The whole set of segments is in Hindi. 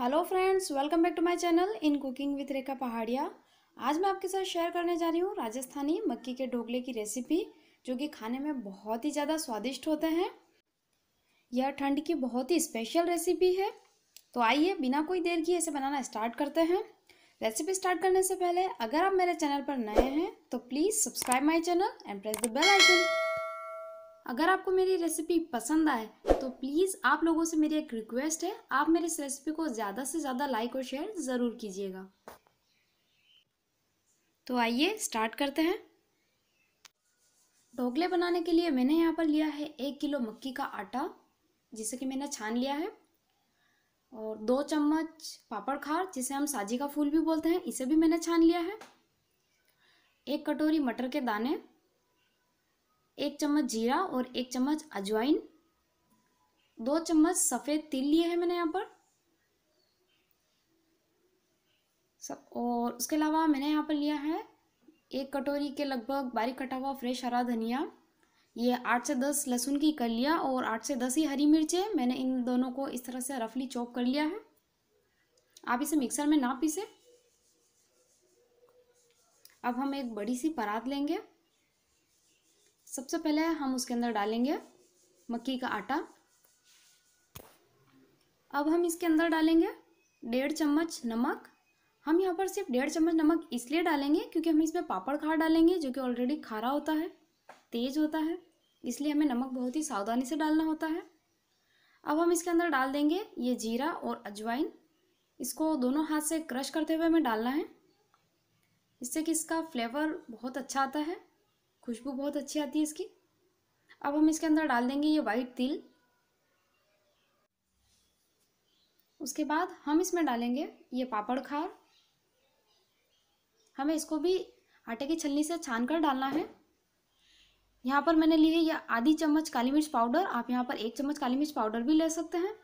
Hello friends, welcome back to my channel in cooking with Rekha पहाड़िया। आज मैं आपके साथ शेयर करने जा रही हूँ राजस्थानी मक्की के ढोकले की रेसिपी, जो कि खाने में बहुत ही ज़्यादा स्वादिष्ट होते हैं। यह ठंड की बहुत ही स्पेशल रेसिपी है। तो आइए बिना कोई देर किए इसे बनाना स्टार्ट करते हैं। रेसिपी स्टार्ट करने से पहले अगर आप मेरे चैनल पर नए हैं तो please subscribe my channel and press the bell icon. अगर आपको मेरी रेसिपी पसंद आए तो प्लीज़ आप लोगों से मेरी एक रिक्वेस्ट है, आप मेरी इस रेसिपी को ज़्यादा से ज़्यादा लाइक और शेयर ज़रूर कीजिएगा। तो आइए स्टार्ट करते हैं। ढोकले बनाने के लिए मैंने यहाँ पर लिया है 1 किलो मक्की का आटा, जिसे कि मैंने छान लिया है, और 2 चम्मच पापड़ खार, जिसे हम साजी का फूल भी बोलते हैं, इसे भी मैंने छान लिया है। 1 कटोरी मटर के दाने, 1 चम्मच जीरा और 1 चम्मच अजवाइन, 2 चम्मच सफ़ेद तिल लिए हैं मैंने यहाँ पर सब। और उसके अलावा मैंने यहाँ पर लिया है 1 कटोरी के लगभग बारीक कटा हुआ फ्रेश हरा धनिया, ये 8 से 10 लहसुन की कलियाँ और 8 से 10 ही हरी मिर्चें। मैंने इन दोनों को इस तरह से रफली चॉप कर लिया है। आप इसे मिक्सर में ना पीसें। अब हम एक बड़ी सी परात लेंगे। सबसे पहले हम उसके अंदर डालेंगे मक्की का आटा। अब हम इसके अंदर डालेंगे 1.5 चम्मच नमक। हम यहाँ पर सिर्फ 1.5 चम्मच नमक इसलिए डालेंगे क्योंकि हम इसमें पापड़ खार डालेंगे, जो कि ऑलरेडी खारा होता है, तेज होता है, इसलिए हमें नमक बहुत ही सावधानी से डालना होता है। अब हम इसके अंदर डाल देंगे ये जीरा और अजवाइन। इसको दोनों हाथ से क्रश करते हुए हमें डालना है, इससे कि इसका फ्लेवर बहुत अच्छा आता है, खुशबू बहुत अच्छी आती है इसकी। अब हम इसके अंदर डाल देंगे ये वाइट तिल। उसके बाद हम इसमें डालेंगे ये पापड़ खार। हमें इसको भी आटे की छलनी से छान कर डालना है। यहाँ पर मैंने ली है ये आधी चम्मच काली मिर्च पाउडर। आप यहाँ पर 1 चम्मच काली मिर्च पाउडर भी ले सकते हैं।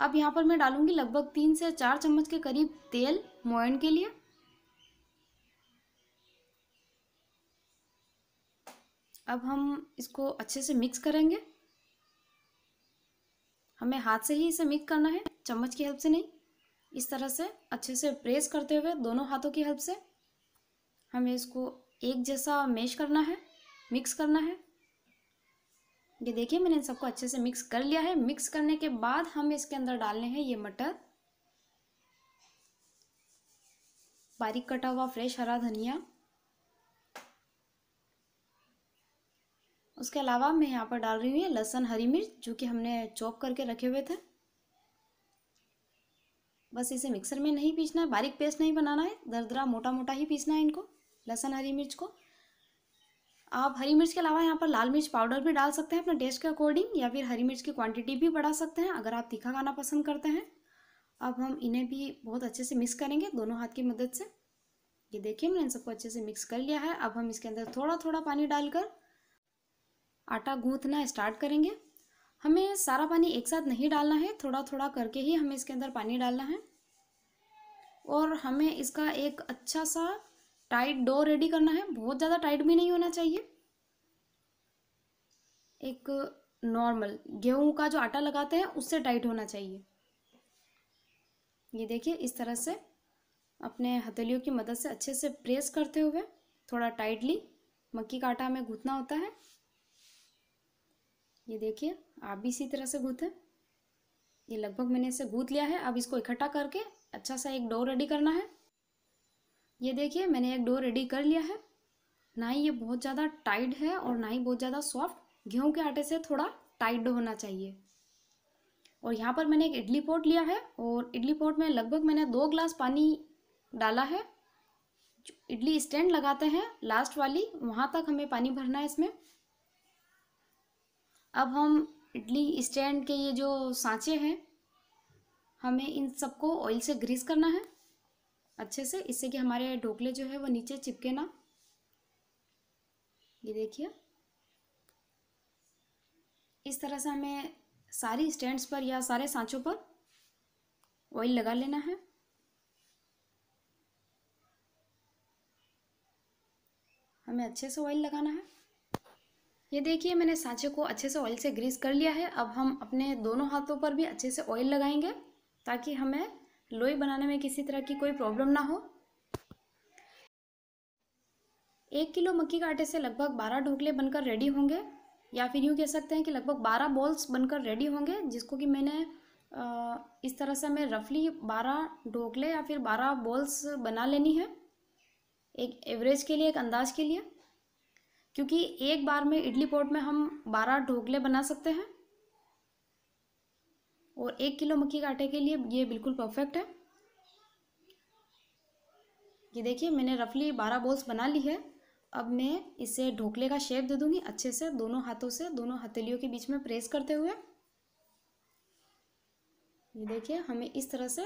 अब यहाँ पर मैं डालूंगी लगभग 3 से 4 चम्मच के करीब तेल मोयन के लिए। अब हम इसको अच्छे से मिक्स करेंगे। हमें हाथ से ही इसे मिक्स करना है, चम्मच की हेल्प से नहीं। इस तरह से अच्छे से प्रेस करते हुए दोनों हाथों की हेल्प से हमें इसको एक जैसा मैश करना है, मिक्स करना है। ये देखिए, मैंने इन सबको अच्छे से मिक्स कर लिया है। मिक्स करने के बाद हमें इसके अंदर डालने हैं ये मटर, बारीक कटा हुआ फ्रेश हरा धनिया। उसके अलावा मैं यहाँ पर डाल रही हूँ ये लहसुन, हरी मिर्च, जो कि हमने चॉप करके रखे हुए थे। बस इसे मिक्सर में नहीं पीसना है, बारीक पेस्ट नहीं बनाना है, दरदरा मोटा मोटा ही पीसना है इनको, लहसुन हरी मिर्च को। आप हरी मिर्च के अलावा यहाँ पर लाल मिर्च पाउडर भी डाल सकते हैं अपने टेस्ट के अकॉर्डिंग, या फिर हरी मिर्च की क्वांटिटी भी बढ़ा सकते हैं अगर आप तीखा खाना पसंद करते हैं। अब हम इन्हें भी बहुत अच्छे से मिक्स करेंगे दोनों हाथ की मदद से। ये देखिए, मैंने इन सबको अच्छे से मिक्स कर लिया है। अब हम इसके अंदर थोड़ा थोड़ा पानी डालकर आटा गूंथना स्टार्ट करेंगे। हमें सारा पानी एक साथ नहीं डालना है, थोड़ा थोड़ा करके ही हमें इसके अंदर पानी डालना है, और हमें इसका एक अच्छा सा टाइट डो रेडी करना है। बहुत ज़्यादा टाइट भी नहीं होना चाहिए, एक नॉर्मल गेहूं का जो आटा लगाते हैं उससे टाइट होना चाहिए। ये देखिए, इस तरह से अपने हथेलियों की मदद से अच्छे से प्रेस करते हुए थोड़ा टाइटली मक्की का आटा हमें गूंथना होता है। ये देखिए, आप भी इसी तरह से गूंथें। ये लगभग मैंने इसे गूंथ लिया है। अब इसको इकट्ठा करके अच्छा सा एक डो रेडी करना है। ये देखिए, मैंने एक डो रेडी कर लिया है। ना ही ये बहुत ज़्यादा टाइट है और ना ही बहुत ज़्यादा सॉफ्ट, गेहूं के आटे से थोड़ा टाइट डो होना चाहिए। और यहाँ पर मैंने एक इडली पॉट लिया है, और इडली पॉट में लगभग मैंने 2 ग्लास पानी डाला है। इडली स्टैंड लगाते हैं लास्ट वाली, वहाँ तक हमें पानी भरना है इसमें। अब हम इडली स्टैंड के ये जो सांचे हैं, हमें इन सबको ऑयल से ग्रीस करना है अच्छे से, इससे कि हमारे ढोकले जो है वो नीचे चिपके ना। ये देखिए, इस तरह से हमें सारी स्टैंड्स पर या सारे सांचों पर ऑयल लगा लेना है। हमें अच्छे से ऑयल लगाना है। ये देखिए, मैंने सांचे को अच्छे से ऑयल से ग्रीस कर लिया है। अब हम अपने दोनों हाथों पर भी अच्छे से ऑयल लगाएंगे ताकि हमें लोई बनाने में किसी तरह की कोई प्रॉब्लम ना हो। 1 किलो मक्की के आटे से लगभग 12 ढोकले बनकर रेडी होंगे, या फिर यूँ कह सकते हैं कि लगभग 12 बॉल्स बनकर रेडी होंगे, जिसको कि मैंने इस तरह से हमें रफली 12 ढोकले या फिर 12 बॉल्स बना लेनी है, एक एवरेज के लिए, एक अंदाज के लिए, क्योंकि एक बार में इडली पॉट में हम 12 ढोकले बना सकते हैं। और 1 किलो मक्की के आटे के लिए ये बिल्कुल परफेक्ट है। ये देखिए मैंने रफली 12 बॉल्स बना ली है। अब मैं इसे ढोकले का शेप दे दूंगी अच्छे से, दोनों हाथों से, दोनों हथेलियों के बीच में प्रेस करते हुए। ये देखिए हमें इस तरह से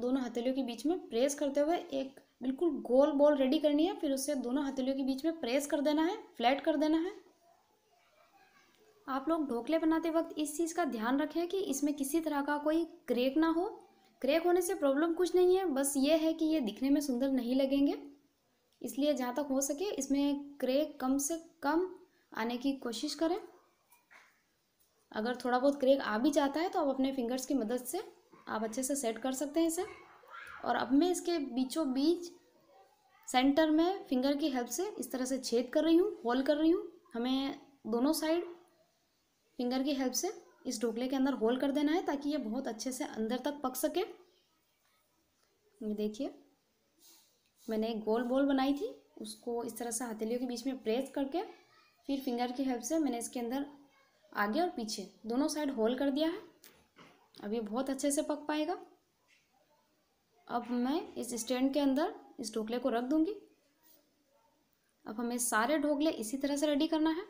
दोनों हथेलियों के बीच में प्रेस करते हुए एक बिल्कुल गोल बॉल रेडी करनी है, फिर उसे दोनों हथेलियों के बीच में प्रेस कर देना है, फ्लैट कर देना है। आप लोग ढोकले बनाते वक्त इस चीज़ का ध्यान रखें कि इसमें किसी तरह का कोई क्रैक ना हो। क्रैक होने से प्रॉब्लम कुछ नहीं है, बस ये है कि ये दिखने में सुंदर नहीं लगेंगे, इसलिए जहाँ तक हो सके इसमें क्रैक कम से कम आने की कोशिश करें। अगर थोड़ा बहुत क्रैक आ भी जाता है तो आप अपने फिंगर्स की मदद से आप अच्छे से सेट कर सकते हैं इसे। और अब मैं इसके बीचों बीच सेंटर में फिंगर की हेल्प से इस तरह से छेद कर रही हूँ, होल कर रही हूँ। हमें दोनों साइड फिंगर की हेल्प से इस ढोकले के अंदर होल कर देना है ताकि ये बहुत अच्छे से अंदर तक पक सके। ये देखिए मैंने एक गोल बॉल बनाई थी, उसको इस तरह से हथेलियों के बीच में प्रेस करके फिर फिंगर की हेल्प से मैंने इसके अंदर आगे और पीछे दोनों साइड होल कर दिया है। अब ये बहुत अच्छे से पक पाएगा। अब मैं इस स्टैंड के अंदर इस ढोकले को रख दूंगी। अब हमें सारे ढोकले इसी तरह से रेडी करना है।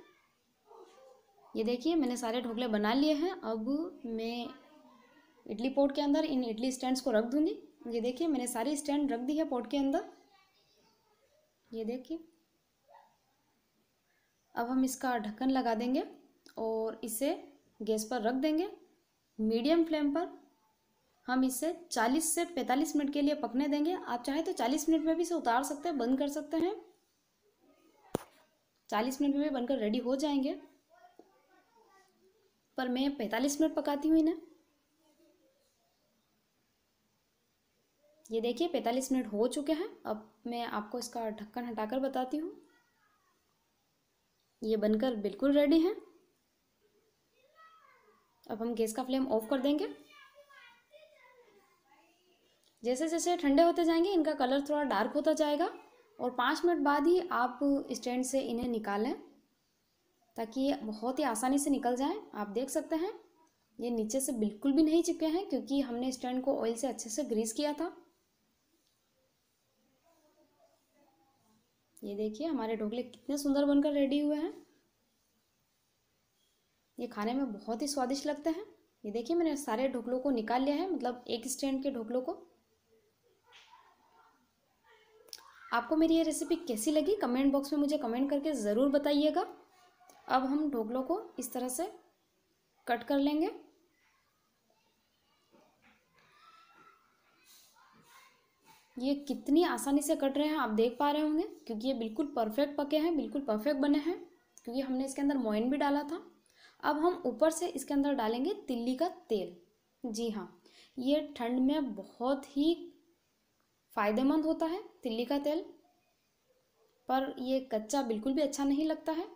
ये देखिए मैंने सारे ढोकले बना लिए हैं। अब मैं इडली पॉट के अंदर इन इडली स्टैंड्स को रख दूंगी। ये देखिए मैंने सारी स्टैंड रख दी है पॉट के अंदर। ये देखिए अब हम इसका ढक्कन लगा देंगे और इसे गैस पर रख देंगे। मीडियम फ्लेम पर हम इसे 40 से 45 मिनट के लिए पकने देंगे। आप चाहे तो 40 मिनट में भी इसे उतार सकते हैं, बंद कर सकते हैं। 40 मिनट में भी बनकर रेडी हो जाएंगे, पर मैं 45 मिनट पकाती हूँ इन्हें। ये देखिए 45 मिनट हो चुके हैं। अब मैं आपको इसका ढक्कन हटाकर बताती हूँ। ये बनकर बिल्कुल रेडी है। अब हम गैस का फ्लेम ऑफ कर देंगे। जैसे जैसे ठंडे होते जाएंगे इनका कलर थोड़ा डार्क होता जाएगा और 5 मिनट बाद ही आप स्टैंड से इन्हें निकालें ताकि ये बहुत ही आसानी से निकल जाए। आप देख सकते हैं ये नीचे से बिल्कुल भी नहीं चिपके हैं क्योंकि हमने स्टैंड को ऑयल से अच्छे से ग्रीस किया था। ये देखिए हमारे ढोकले कितने सुंदर बनकर रेडी हुए हैं। ये खाने में बहुत ही स्वादिष्ट लगते हैं। ये देखिए मैंने सारे ढोकलों को निकाल लिया है, मतलब एक स्टैंड के ढोकलों को। आपको मेरी ये रेसिपी कैसी लगी कमेंट बॉक्स में मुझे कमेंट करके ज़रूर बताइएगा। अब हम ढोकलों को इस तरह से कट कर लेंगे। ये कितनी आसानी से कट रहे हैं आप देख पा रहे होंगे क्योंकि ये बिल्कुल परफेक्ट पके हैं, बिल्कुल परफेक्ट बने हैं, क्योंकि हमने इसके अंदर मोयन भी डाला था। अब हम ऊपर से इसके अंदर डालेंगे तिल्ली का तेल। जी हाँ, ये ठंड में बहुत ही फ़ायदेमंद होता है तिल्ली का तेल, पर ये कच्चा बिल्कुल भी अच्छा नहीं लगता है,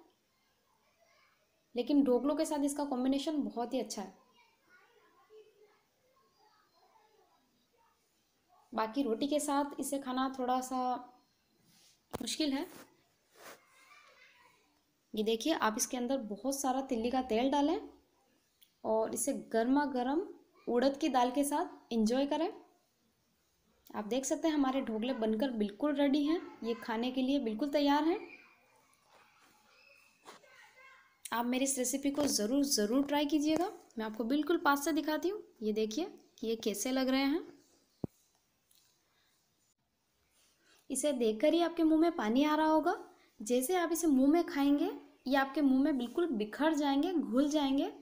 लेकिन ढोकलों के साथ इसका कॉम्बिनेशन बहुत ही अच्छा है। बाकी रोटी के साथ इसे खाना थोड़ा सा मुश्किल है। ये देखिए आप इसके अंदर बहुत सारा तिल्ली का तेल डालें और इसे गर्मा गर्म उड़द की दाल के साथ एंजॉय करें। आप देख सकते हैं हमारे ढोकले बनकर बिल्कुल रेडी हैं, ये खाने के लिए बिल्कुल तैयार हैं। आप मेरी इस रेसिपी को ज़रूर ट्राई कीजिएगा। मैं आपको बिल्कुल पास से दिखाती हूँ। ये देखिए कि ये कैसे लग रहे हैं। इसे देखकर ही आपके मुंह में पानी आ रहा होगा। जैसे आप इसे मुंह में खाएंगे ये आपके मुंह में बिल्कुल बिखर जाएंगे, घुल जाएंगे।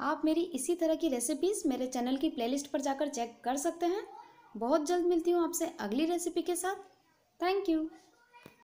आप मेरी इसी तरह की रेसिपीज़ मेरे चैनल की प्लेलिस्ट पर जाकर चेक कर सकते हैं। बहुत जल्द मिलती हूँ आपसे अगली रेसिपी के साथ। Thank you.